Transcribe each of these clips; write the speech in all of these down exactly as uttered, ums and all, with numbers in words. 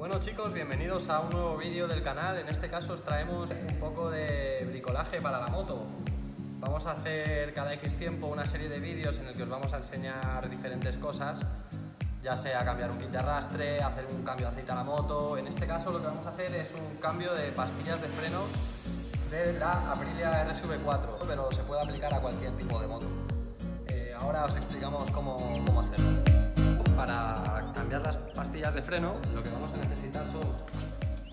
Bueno chicos, bienvenidos a un nuevo vídeo del canal. En este caso os traemos un poco de bricolaje para la moto. Vamos a hacer cada X tiempo una serie de vídeos en el que os vamos a enseñar diferentes cosas, ya sea cambiar un kit de arrastre, hacer un cambio de aceite a la moto. En este caso lo que vamos a hacer es un cambio de pastillas de freno de la Aprilia R S V cuatro, pero se puede aplicar a cualquier tipo de moto. Eh, ahora os explicamos cómo, cómo hacerlo. Para cambiar las pastillas de freno, lo que vamos a necesitar son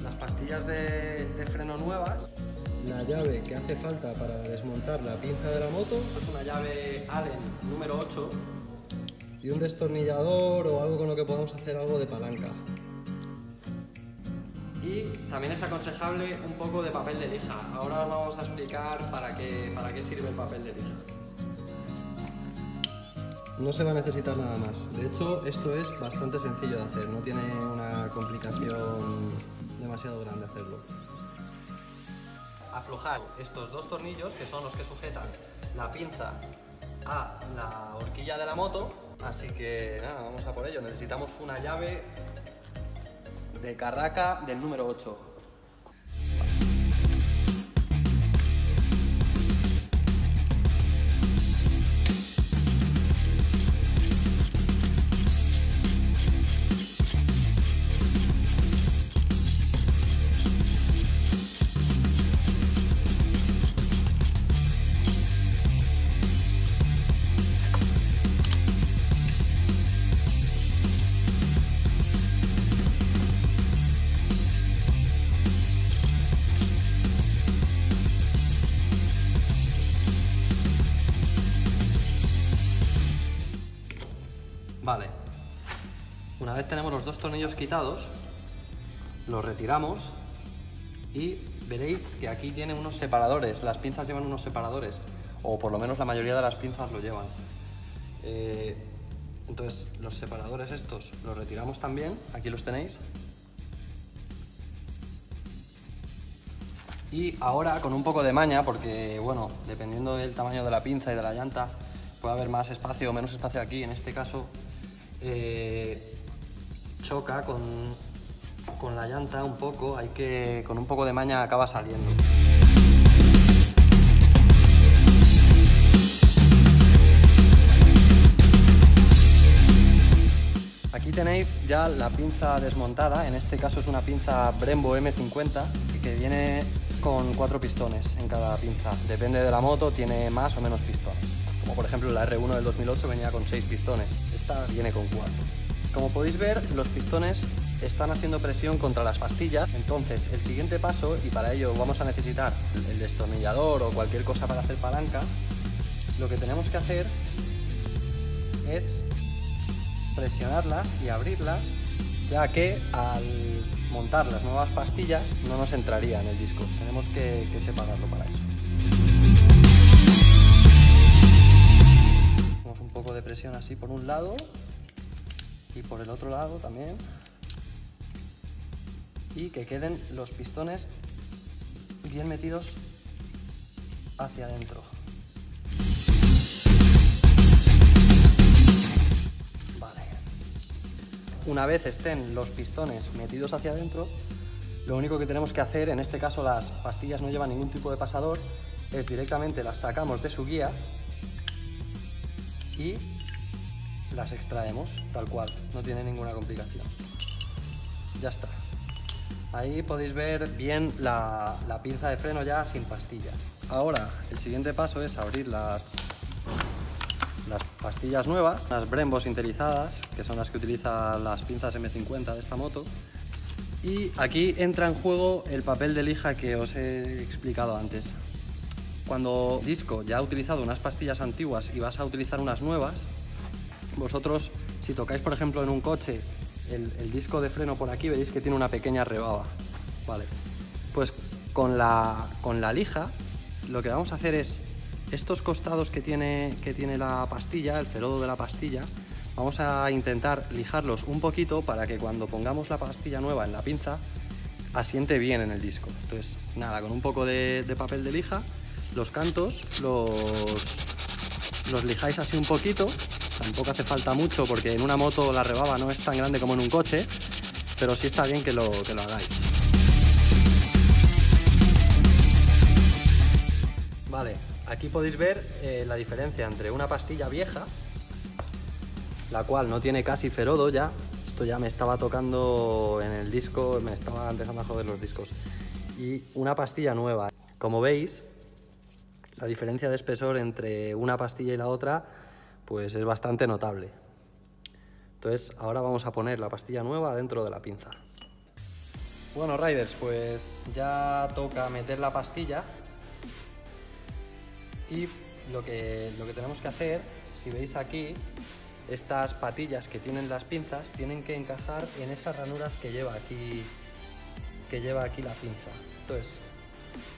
las pastillas de, de freno nuevas, la llave que hace falta para desmontar la pinza de la moto, es una llave Allen número ocho, y un destornillador o algo con lo que podamos hacer algo de palanca. Y también es aconsejable un poco de papel de lija. Ahora os vamos a explicar para qué, para qué sirve el papel de lija. No se va a necesitar nada más. De hecho, esto es bastante sencillo de hacer, no tiene una complicación demasiado grande hacerlo. Aflojar estos dos tornillos, que son los que sujetan la pinza a la horquilla de la moto. Así que nada, vamos a por ello. Necesitamos una llave de carraca del número ocho. Vale, una vez tenemos los dos tornillos quitados, los retiramos y veréis que aquí tiene unos separadores, las pinzas llevan unos separadores, o por lo menos la mayoría de las pinzas lo llevan. Eh, entonces los separadores estos los retiramos también, aquí los tenéis. Y ahora con un poco de maña, porque bueno, dependiendo del tamaño de la pinza y de la llanta, puede haber más espacio o menos espacio aquí, en este caso. Eh, choca con, con la llanta un poco, hay que con un poco de maña acaba saliendo. Aquí tenéis ya la pinza desmontada, en este caso es una pinza Brembo M cincuenta que viene con cuatro pistones en cada pinza, depende de la moto, tiene más o menos pistones. Como por ejemplo la R uno del dos mil ocho venía con seis pistones, esta viene con cuatro. Como podéis ver, los pistones están haciendo presión contra las pastillas, entonces el siguiente paso, y para ello vamos a necesitar el destornillador o cualquier cosa para hacer palanca, lo que tenemos que hacer es presionarlas y abrirlas, ya que al montar las nuevas pastillas no nos entraría en el disco, tenemos que, que separarlo para eso. De presión así por un lado y por el otro lado también, y que queden los pistones bien metidos hacia adentro. Vale. Una vez estén los pistones metidos hacia adentro, lo único que tenemos que hacer, en este caso las pastillas no llevan ningún tipo de pasador, es directamente las sacamos de su guía y las extraemos tal cual, no tiene ninguna complicación. Ya está. Ahí podéis ver bien la, la pinza de freno ya sin pastillas. Ahora el siguiente paso es abrir las, las pastillas nuevas, las Brembo sinterizadas, que son las que utilizan las pinzas M cincuenta de esta moto. Y aquí entra en juego el papel de lija que os he explicado antes. Cuando el disco ya ha utilizado unas pastillas antiguas y vas a utilizar unas nuevas, vosotros si tocáis por ejemplo en un coche el, el disco de freno por aquí, veréis que tiene una pequeña rebaba. Vale, pues con la, con la lija lo que vamos a hacer es estos costados que tiene, que tiene la pastilla, el ferodo de la pastilla, vamos a intentar lijarlos un poquito para que cuando pongamos la pastilla nueva en la pinza asiente bien en el disco. Entonces nada, con un poco de, de papel de lija los cantos los, los lijáis así un poquito, tampoco hace falta mucho porque en una moto la rebaba no es tan grande como en un coche, pero sí está bien que lo, que lo hagáis. Vale, aquí podéis ver eh, la diferencia entre una pastilla vieja, la cual no tiene casi ferodo ya, esto ya me estaba tocando en el disco, me estaba empezando a joder los discos, y una pastilla nueva. Como veis, la diferencia de espesor entre una pastilla y la otra pues es bastante notable. Entonces ahora vamos a poner la pastilla nueva dentro de la pinza. Bueno, riders, pues ya toca meter la pastilla, y lo que, lo que tenemos que hacer, si veis aquí, estas patillas que tienen las pinzas tienen que encajar en esas ranuras que lleva aquí, que lleva aquí la pinza. Entonces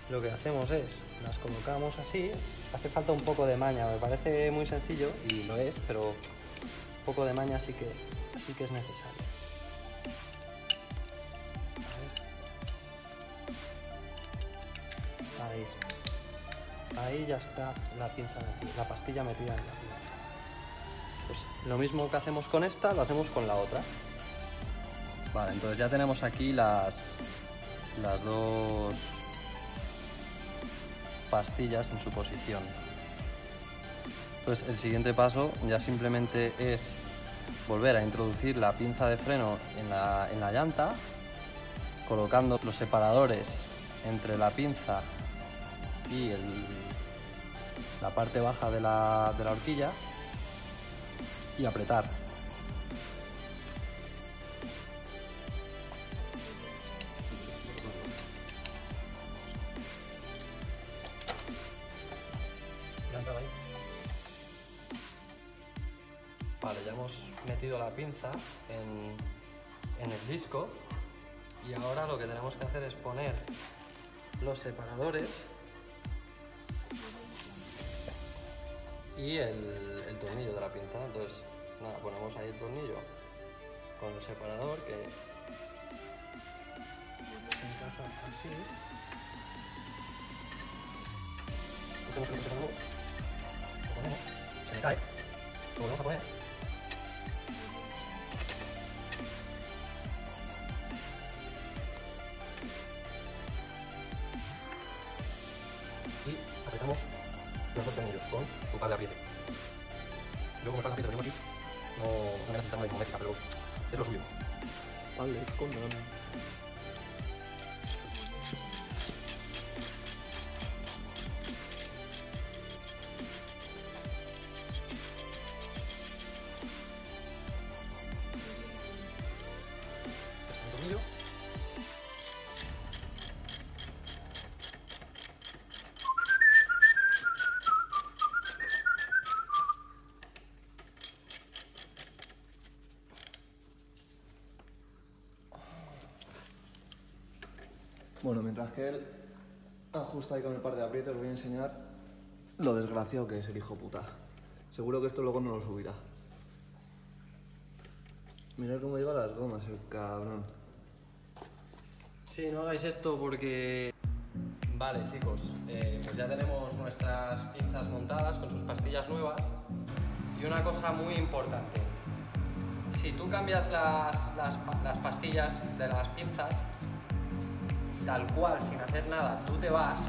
lo que hacemos es, las colocamos así, hace falta un poco de maña, me parece muy sencillo, y lo es, pero un poco de maña sí que, sí que es necesario. Ahí. Ahí ya está la pinza metida, la pastilla metida en la pinza. Pues lo mismo que hacemos con esta, lo hacemos con la otra. Vale, entonces ya tenemos aquí las, las dos pastillas en su posición. Entonces el siguiente paso ya simplemente es volver a introducir la pinza de freno en la, en la llanta, colocando los separadores entre la pinza y el, la parte baja de la, de la horquilla, y apretar. Vale, ya hemos metido la pinza en, en el disco, y ahora lo que tenemos que hacer es poner los separadores y el, el tornillo de la pinza. Entonces nada, ponemos ahí el tornillo con el separador que se encaja así. Lo ponemos, se me cae, lo volvemos a poner. Y apretamos los dos tornillos con su par de apriete. Luego con el par de apriete lo tenemos aquí. No, no me necesita una dinamétrica, pero es lo suyo. Vale, con nada. Bueno, mientras que él ajusta ahí con el par de aprietes, voy a enseñar lo desgraciado que es el hijo puta. Seguro que esto luego no lo subirá. Mirad cómo lleva las gomas, el cabrón. Sí, no hagáis esto porque... Vale, chicos, eh, pues ya tenemos nuestras pinzas montadas con sus pastillas nuevas. Y una cosa muy importante. Si tú cambias las, las, las pastillas de las pinzas, tal cual, sin hacer nada, tú te vas,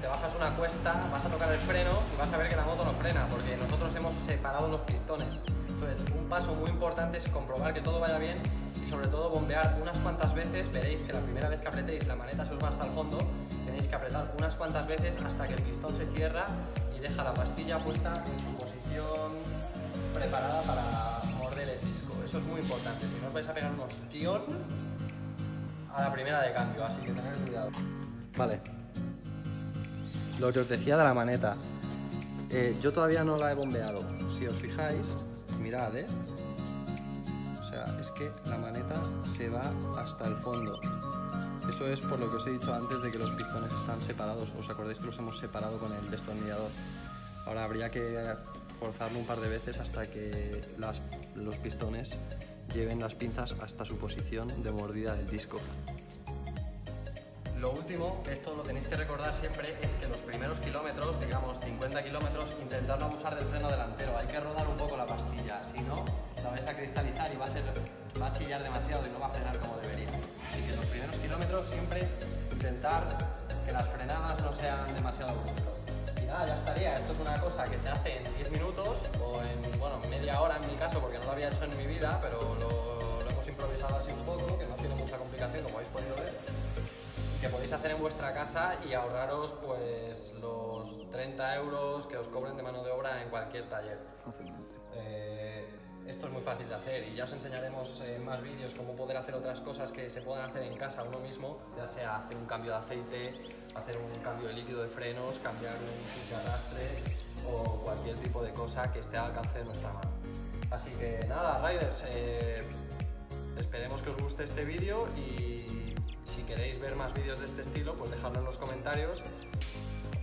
te bajas una cuesta, vas a tocar el freno y vas a ver que la moto no frena, porque nosotros hemos separado los pistones. Entonces, un paso muy importante es comprobar que todo vaya bien y sobre todo bombear unas cuantas veces. Veréis que la primera vez que apretéis la maneta se os va hasta el fondo, tenéis que apretar unas cuantas veces hasta que el pistón se cierra y deja la pastilla puesta en su posición preparada para morder el disco. Eso es muy importante, si no os vais a pegar un ostión a la primera de cambio, así que tened cuidado. Vale, lo que os decía de la maneta, eh, yo todavía no la he bombeado. Si os fijáis, mirad, eh o sea, es que la maneta se va hasta el fondo. Eso es por lo que os he dicho antes de que los pistones están separados. ¿Os acordáis que los hemos separado con el destornillador? Ahora habría que forzarlo un par de veces hasta que las, los pistones lleven las pinzas hasta su posición de mordida del disco. Lo último, esto lo tenéis que recordar siempre, es que los primeros kilómetros, digamos cincuenta kilómetros, intentar no abusar del freno delantero. Hay que rodar un poco la pastilla, si no, la vais a cristalizar y va a, hacer, va a chillar demasiado y no va a frenar como debería. Así que los primeros kilómetros siempre intentar que las frenadas no sean demasiado bruscas. Y nada, ya estaría. Esto es una cosa que se hace en diez minutos o en, bueno, media hora en mi caso, porque no lo había hecho en mi vida, pero lo, lo hemos improvisado así un poco, que no tiene mucha complicación, como habéis podido ver. Que podéis hacer en vuestra casa y ahorraros pues los treinta euros que os cobren de mano de obra en cualquier taller. Eh, esto es muy fácil de hacer y ya os enseñaremos en más vídeos cómo poder hacer otras cosas que se puedan hacer en casa uno mismo, ya sea hacer un cambio de aceite, hacer un cambio de líquido de frenos, cambiar un kit de arrastre o cualquier tipo de cosa que esté al alcance de nuestra mano. Así que nada, riders, eh, esperemos que os guste este vídeo y si queréis ver más vídeos de este estilo, pues dejadlo en los comentarios.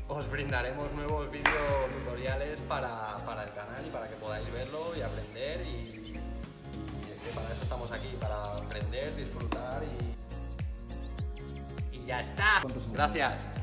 Os brindaremos nuevos videotutoriales para, para el canal y para que podáis verlo y aprender. Y, y es que para eso estamos aquí, para aprender, disfrutar y, y ya está. Gracias.